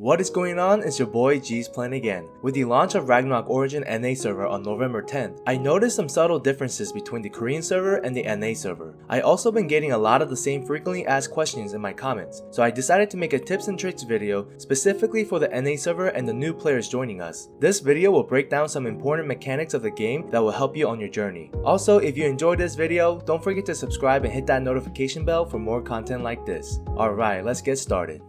What is going on? It's your boy G's playing again. With the launch of Ragnarok Origin NA server on November 10th, I noticed some subtle differences between the Korean server and the NA server. I also been getting a lot of the same frequently asked questions in my comments, so I decided to make a tips and tricks video specifically for the NA server and the new players joining us. This video will break down some important mechanics of the game that will help you on your journey. Also, if you enjoyed this video, don't forget to subscribe and hit that notification bell for more content like this. Alright, let's get started.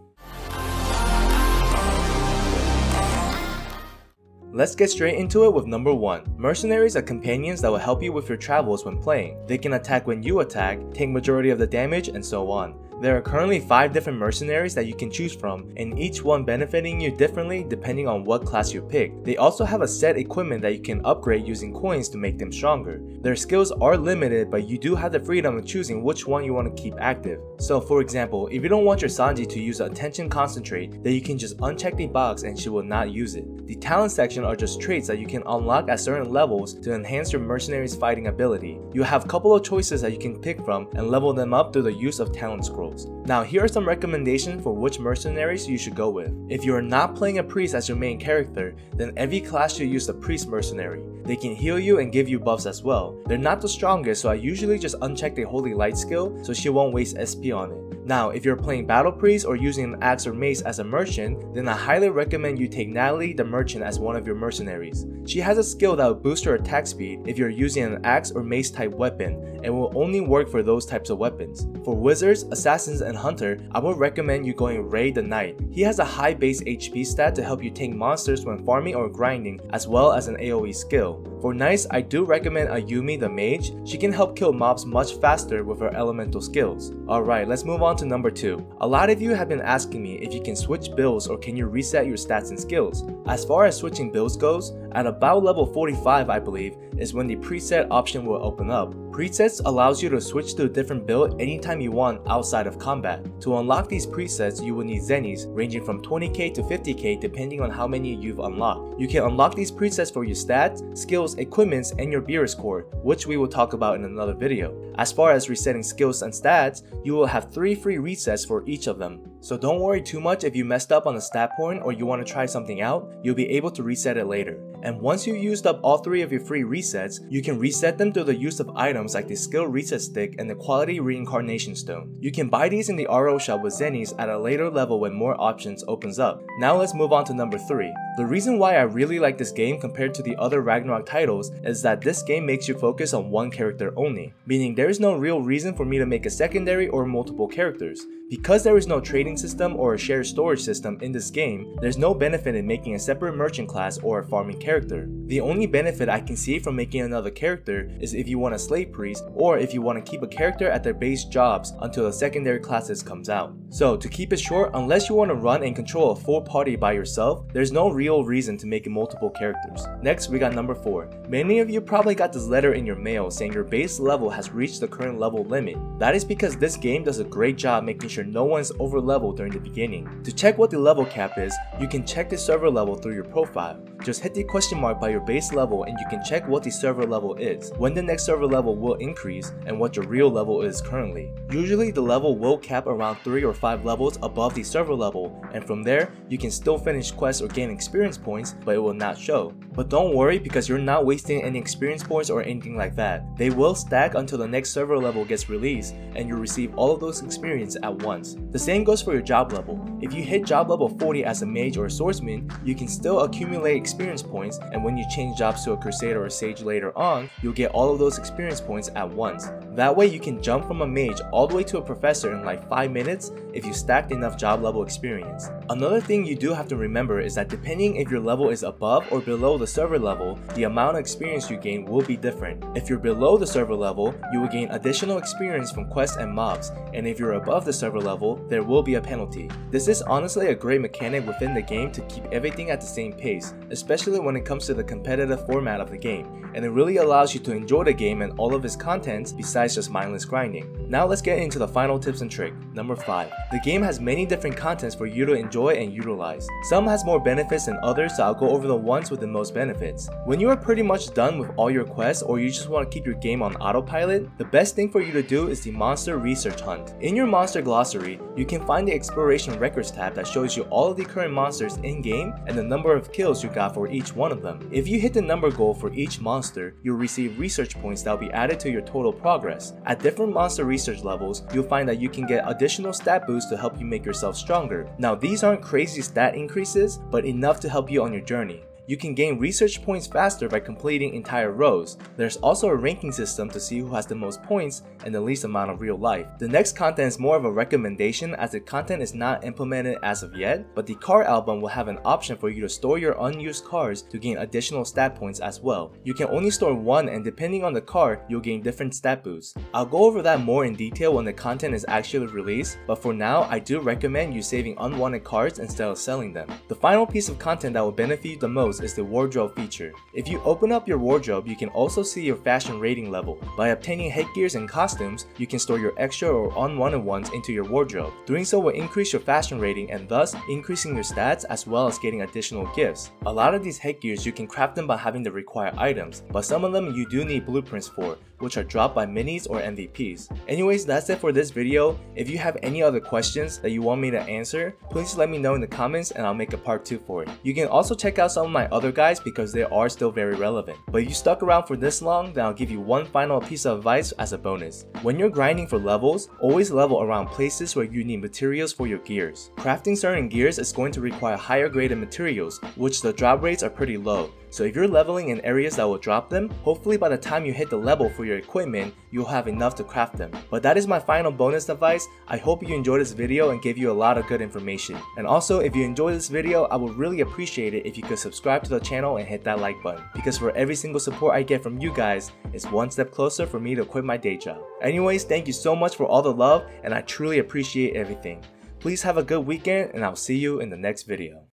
Let's get straight into it with number 1. Mercenaries are companions that will help you with your travels when playing. They can attack when you attack, take majority of the damage, and so on. There are currently 5 different mercenaries that you can choose from, and each one benefiting you differently depending on what class you pick. They also have a set equipment that you can upgrade using coins to make them stronger. Their skills are limited, but you do have the freedom of choosing which one you want to keep active. So for example, if you don't want your Sanji to use Attention Concentrate, then you can just uncheck the box and she will not use it. The talent section are just traits that you can unlock at certain levels to enhance your mercenary's fighting ability. You have a couple of choices that you can pick from and level them up through the use of talent scrolls. Now here are some recommendations for which mercenaries you should go with. If you are not playing a priest as your main character, then every class should use the priest mercenary. They can heal you and give you buffs as well. They're not the strongest, so I usually just uncheck the holy light skill so she won't waste SP on it. Now, if you're playing Battle Priest or using an axe or mace as a merchant, then I highly recommend you take Natalie the merchant as one of your mercenaries. She has a skill that will boost your attack speed if you're using an axe or mace type weapon, and will only work for those types of weapons. For wizards, assassins, and hunter, I would recommend you going Ray the Knight. He has a high base HP stat to help you tank monsters when farming or grinding, as well as an AoE skill. For knights, I do recommend Ayumi the mage. She can help kill mobs much faster with her elemental skills. Alright, let's move on to number 2. A lot of you have been asking me if you can switch builds or can you reset your stats and skills. As far as switching builds goes, at about level 45 I believe is when the preset option will open up. Presets allows you to switch to a different build anytime you want outside of combat. To unlock these presets, you will need zennies ranging from 20k to 50k depending on how many you've unlocked. You can unlock these presets for your stats, skills, equipments, and your Beerus core, which we will talk about in another video. As far as resetting skills and stats, you will have 3 free resets for each of them. So don't worry too much if you messed up on a stat point or you want to try something out, you'll be able to reset it later. And once you used up all 3 of your free resets, you can reset them through the use of items like the skill reset stick and the quality reincarnation stone. You can buy these in the RO shop with zennies at a later level when more options opens up. Now let's move on to number 3. The reason why I really like this game compared to the other Ragnarok titles is that this game makes you focus on one character only, meaning there is no real reason for me to make a secondary or multiple characters. Because there is no trading system or a shared storage system in this game, there's no benefit in making a separate merchant class or a farming character. The only benefit I can see from making another character is if you want a slave priest or if you want to keep a character at their base jobs until the secondary classes comes out. So to keep it short, unless you want to run and control a full party by yourself, there's no real reason to make multiple characters. Next we got number 4. Many of you probably got this letter in your mail saying your base level has reached the current level limit. That is because this game does a great job making sure no one's over leveled during the beginning. To check what the level cap is, you can check the server level through your profile. Just hit the question mark by your base level and you can check what the server level is, when the next server level will increase, and what your real level is currently. Usually the level will cap around 3 or 5 levels above the server level, and from there you can still finish quests or gain experience points, but it will not show. But don't worry because you're not wasting any experience points or anything like that. They will stack until the next server level gets released and you'll receive all of those experience at once. The same goes for your job level. If you hit job level 40 as a mage or a swordsman, you can still accumulate experience points, and when you change jobs to a crusader or a sage later on, you'll get all of those experience points at once. That way you can jump from a mage all the way to a professor in like 5 minutes if you stacked enough job level experience. Another thing you do have to remember is that depending if your level is above or below the server level, the amount of experience you gain will be different. If you're below the server level, you will gain additional experience from quests and mobs, and if you're above the server level, there will be a penalty. This is honestly a great mechanic within the game to keep everything at the same pace, especially when it comes to the competitive format of the game, and it really allows you to enjoy the game and all of its contents besides just mindless grinding. Now let's get into the final tips and trick. Number 5. The game has many different contents for you to enjoy enjoy and utilize. Some has more benefits than others, so I'll go over the ones with the most benefits. When you are pretty much done with all your quests or you just want to keep your game on autopilot, the best thing for you to do is the monster research hunt. In your monster glossary, you can find the exploration records tab that shows you all of the current monsters in game and the number of kills you got for each one of them. If you hit the number goal for each monster, you'll receive research points that will be added to your total progress. At different monster research levels, you'll find that you can get additional stat boosts to help you make yourself stronger. Now these aren't crazy stat increases, but enough to help you on your journey. You can gain research points faster by completing entire rows. There's also a ranking system to see who has the most points and the least amount of real life. The next content is more of a recommendation as the content is not implemented as of yet, but the card album will have an option for you to store your unused cards to gain additional stat points as well. You can only store one, and depending on the card, you'll gain different stat boosts. I'll go over that more in detail when the content is actually released, but for now, I do recommend you saving unwanted cards instead of selling them. The final piece of content that will benefit you the most is the wardrobe feature. If you open up your wardrobe, you can also see your fashion rating level. By obtaining headgears and costumes, you can store your extra or unwanted ones into your wardrobe. Doing so will increase your fashion rating and thus increasing your stats as well as getting additional gifts. A lot of these headgears you can craft them by having the required items, but some of them you do need blueprints for, which are dropped by minis or MVPs. Anyways, that's it for this video. If you have any other questions that you want me to answer, please let me know in the comments and I'll make a part 2 for it. You can also check out some of my other guides because they are still very relevant. But if you stuck around for this long, then I'll give you one final piece of advice as a bonus. When you're grinding for levels, always level around places where you need materials for your gears. Crafting certain gears is going to require higher graded materials, which the drop rates are pretty low. So if you're leveling in areas that will drop them, hopefully by the time you hit the level for your equipment, you'll have enough to craft them. But that is my final bonus advice. I hope you enjoyed this video and gave you a lot of good information. And also, if you enjoyed this video, I would really appreciate it if you could subscribe to the channel and hit that like button. Because for every single support I get from you guys, it's one step closer for me to quit my day job. Anyways, thank you so much for all the love and I truly appreciate everything. Please have a good weekend and I'll see you in the next video.